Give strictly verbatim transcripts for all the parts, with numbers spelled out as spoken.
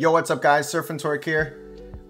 Yo, what's up guys, Surfntwerk here.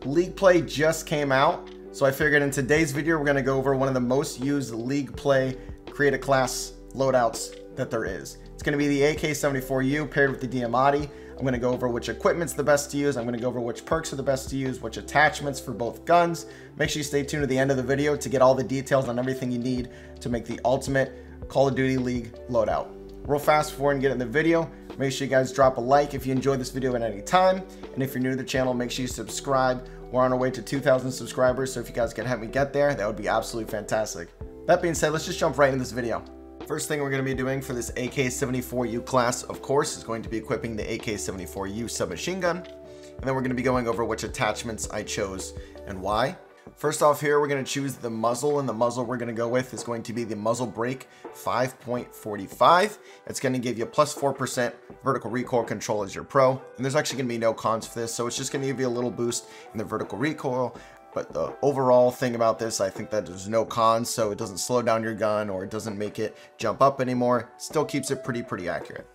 League Play just came out, so I figured in today's video we're gonna go over one of the most used League Play create a class loadouts that there is. It's gonna be the A K seventy-four U paired with the Diamatti. I'm gonna go over which equipment's the best to use, I'm gonna go over which perks are the best to use, which attachments for both guns. Make sure you stay tuned to the end of the video to get all the details on everything you need to make the ultimate Call of Duty League loadout. Real fast forward and get in the video. Make sure you guys drop a like if you enjoyed this video at any time. And if you're new to the channel, make sure you subscribe. We're on our way to two thousand subscribers, so if you guys could help me get there, that would be absolutely fantastic. That being said, let's just jump right into this video. First thing we're going to be doing for this A K seventy-four U class, of course, is going to be equipping the A K seventy-four U submachine gun. And then we're going to be going over which attachments I chose and why. First off here, we're going to choose the muzzle, and the muzzle we're going to go with is going to be the muzzle brake five point four five. It's going to give you plus four percent vertical recoil control as your pro, and there's actually going to be no cons for this, so it's just going to give you a little boost in the vertical recoil, but the overall thing about this, I think that there's no cons, so it doesn't slow down your gun or it doesn't make it jump up anymore. Still keeps it pretty, pretty accurate.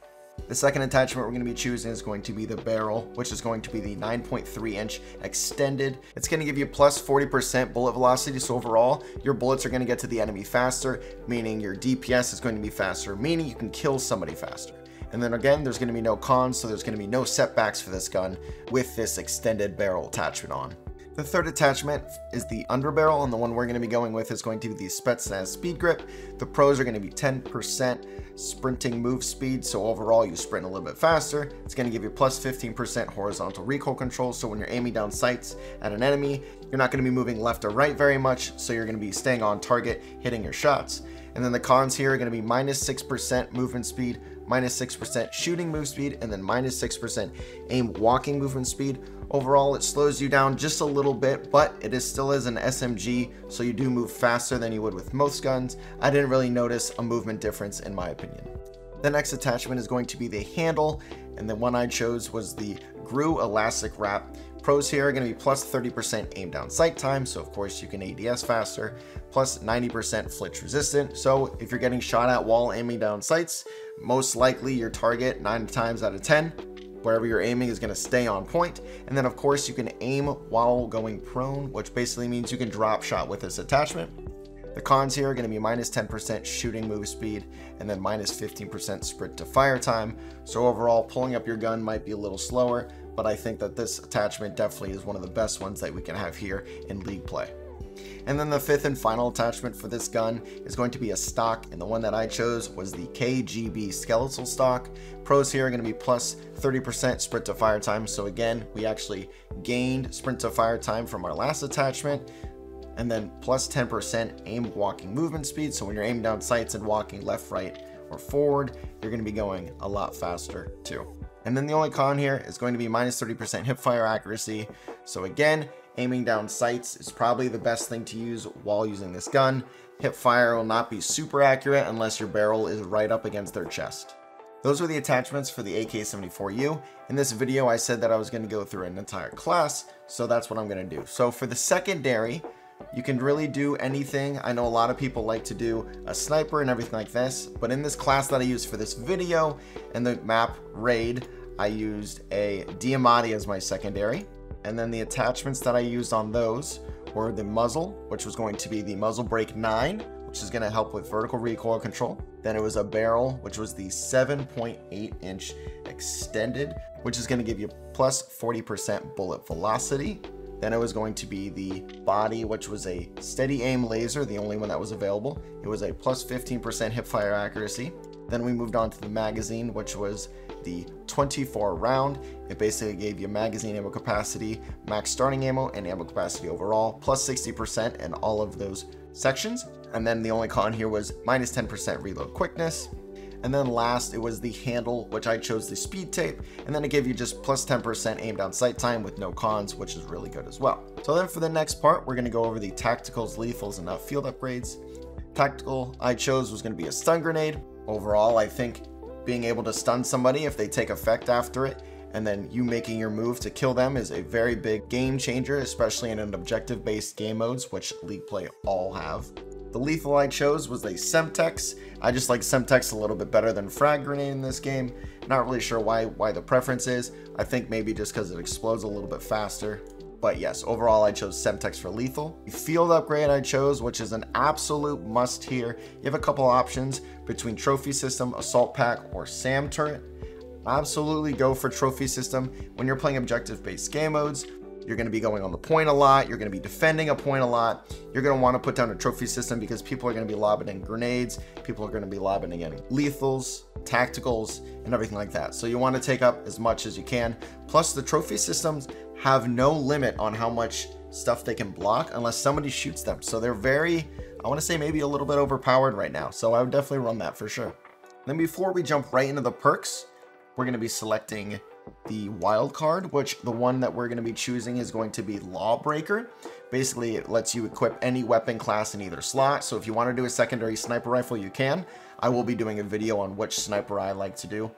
The second attachment we're going to be choosing is going to be the barrel, which is going to be the nine point three inch extended. It's going to give you plus forty percent bullet velocity, so overall, your bullets are going to get to the enemy faster, meaning your D P S is going to be faster, meaning you can kill somebody faster. And then again, there's going to be no cons, so there's going to be no setbacks for this gun with this extended barrel attachment on. The third attachment is the underbarrel, and the one we're going to be going with is going to be the Spetsnaz Speed Grip. The pros are going to be ten percent sprinting move speed, so overall you sprint a little bit faster. It's going to give you plus fifteen percent horizontal recoil control, so when you're aiming down sights at an enemy, you're not going to be moving left or right very much, so you're going to be staying on target, hitting your shots. And then the cons here are going to be minus six percent movement speed, minus six percent shooting move speed, and then minus six percent aim walking movement speed. Overall, it slows you down just a little bit, but it is still as an S M G, so you do move faster than you would with most guns. I didn't really notice a movement difference in my opinion. The next attachment is going to be the handle, and the one I chose was the G R U elastic wrap. Pros here are going to be plus thirty percent aim down sight time, so of course you can A D S faster, plus ninety percent flitch resistant, so if you're getting shot at while aiming down sights, most likely your target nine times out of ten, wherever you're aiming, is going to stay on point. And then of course you can aim while going prone, which basically means you can drop shot with this attachment. The cons here are going to be minus ten percent shooting move speed, and then minus fifteen percent sprint to fire time. So overall, pulling up your gun might be a little slower, but I think that this attachment definitely is one of the best ones that we can have here in League Play. And then the fifth and final attachment for this gun is going to be a stock, and the one that I chose was the K G B skeletal stock. Pros here are going to be plus thirty percent sprint to fire time, so again, we actually gained sprint to fire time from our last attachment. And then plus ten percent aim walking movement speed, so when you're aiming down sights and walking left, right, or forward, you're going to be going a lot faster too. And then the only con here is going to be minus thirty percent hipfire accuracy, so again, aiming down sights is probably the best thing to use while using this gun. Hipfire will not be super accurate unless your barrel is right up against their chest. Those were the attachments for the A K seventy-four U. In this video, I said that I was going to go through an entire class, so that's what I'm going to do. So for the secondary, you can really do anything. I know a lot of people like to do a sniper and everything like this, but in this class that I used for this video and the map raid, I used a Diamatti as my secondary. And then the attachments that I used on those were the muzzle, which was going to be the muzzle brake nine, which is going to help with vertical recoil control. Then it was a barrel, which was the seven point eight inch extended, which is going to give you plus forty percent bullet velocity. Then it was going to be the body, which was a steady aim laser, the only one that was available. It was a plus fifteen percent hipfire accuracy. Then we moved on to the magazine, which was the twenty-four round. It basically gave you magazine ammo capacity, max starting ammo, and ammo capacity overall, plus sixty percent in all of those sections. And then the only con here was minus ten percent reload quickness. And then last, it was the handle, which I chose the speed tape, and then it gave you just plus ten percent aim down sight time with no cons, which is really good as well. So then for the next part, we're gonna go over the tacticals, lethals, and outfield upgrades. Tactical I chose was gonna be a stun grenade. Overall, I think being able to stun somebody if they take effect after it, and then you making your move to kill them is a very big game changer, especially in an objective-based game modes, which League Play all have. The lethal I chose was a Semtex. I just like Semtex a little bit better than frag grenade in this game. Not really sure why why the preference is. I think maybe just because it explodes a little bit faster. But yes, overall I chose Semtex for lethal. The field upgrade I chose, which is an absolute must here. You have a couple options between Trophy System, Assault Pack, or SAM Turret. Absolutely go for Trophy System. When you're playing objective-based game modes, you're going to be going on the point a lot. You're going to be defending a point a lot. You're going to want to put down a Trophy System because people are going to be lobbing in grenades. People are going to be lobbing in lethals, tacticals, and everything like that. So you want to take up as much as you can. Plus, the Trophy Systems have no limit on how much stuff they can block unless somebody shoots them. So they're very, I want to say maybe a little bit overpowered right now. So I would definitely run that for sure. Then before we jump right into the perks, we're going to be selecting the wild card, which the one that we're going to be choosing is going to be Lawbreaker. Basically, it lets you equip any weapon class in either slot. So if you want to do a secondary sniper rifle, you can. I will be doing a video on which sniper I like to do.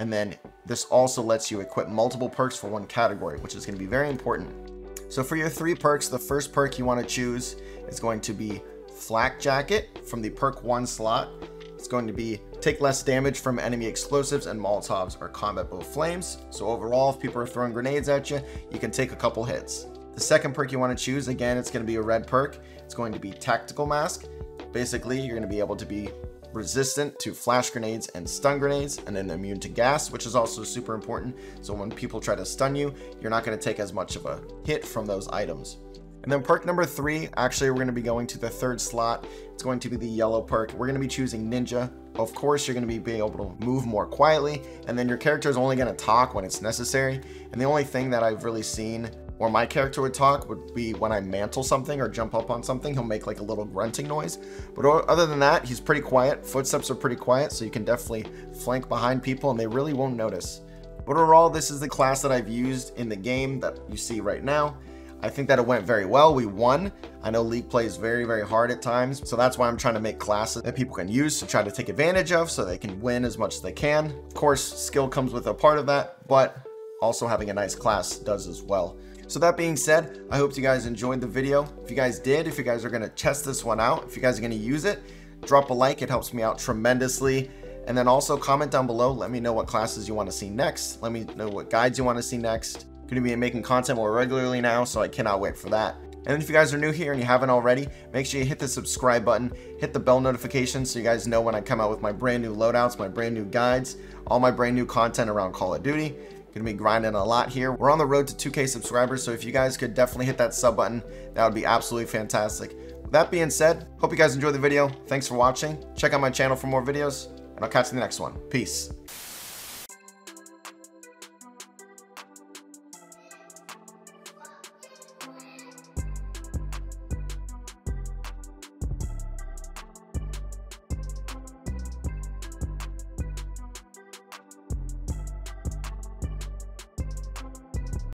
And then this also lets you equip multiple perks for one category, which is going to be very important. So for your three perks, the first perk you want to choose is going to be Flak Jacket from the perk one slot. It's going to be take less damage from enemy explosives and Molotovs or combat bow flames. So overall, if people are throwing grenades at you, you can take a couple hits. The second perk you want to choose, again, it's going to be a red perk. It's going to be Tactical Mask. Basically, you're going to be able to be resistant to flash grenades and stun grenades, and then immune to gas, which is also super important. So when people try to stun you, you're not going to take as much of a hit from those items. And then perk number three, actually we're going to be going to the third slot. It's going to be the yellow perk. We're going to be choosing Ninja. Of course, you're going to be able to move more quietly, and then your character is only going to talk when it's necessary. And the only thing that I've really seen where my character would talk would be when I mantle something or jump up on something. He'll make like a little grunting noise. But other than that, he's pretty quiet. Footsteps are pretty quiet, so you can definitely flank behind people and they really won't notice. But overall, this is the class that I've used in the game that you see right now. I think that it went very well. We won. I know League Play is very, very hard at times. So that's why I'm trying to make classes that people can use to try to take advantage of so they can win as much as they can. Of course, skill comes with a part of that, but also having a nice class does as well. So that being said, I hope you guys enjoyed the video. If you guys did, if you guys are going to test this one out, if you guys are going to use it, drop a like. It helps me out tremendously. And then also comment down below. Let me know what classes you want to see next. Let me know what guides you want to see next. I'm going to be making content more regularly now, so I cannot wait for that. And if you guys are new here and you haven't already, make sure you hit the subscribe button, hit the bell notification so you guys know when I come out with my brand new loadouts, my brand new guides, all my brand new content around Call of Duty. Gonna be grinding a lot here. We're on the road to two K subscribers, so if you guys could definitely hit that sub button, that would be absolutely fantastic. With that being said, hope you guys enjoyed the video. Thanks for watching. Check out my channel for more videos, and I'll catch you in the next one. Peace.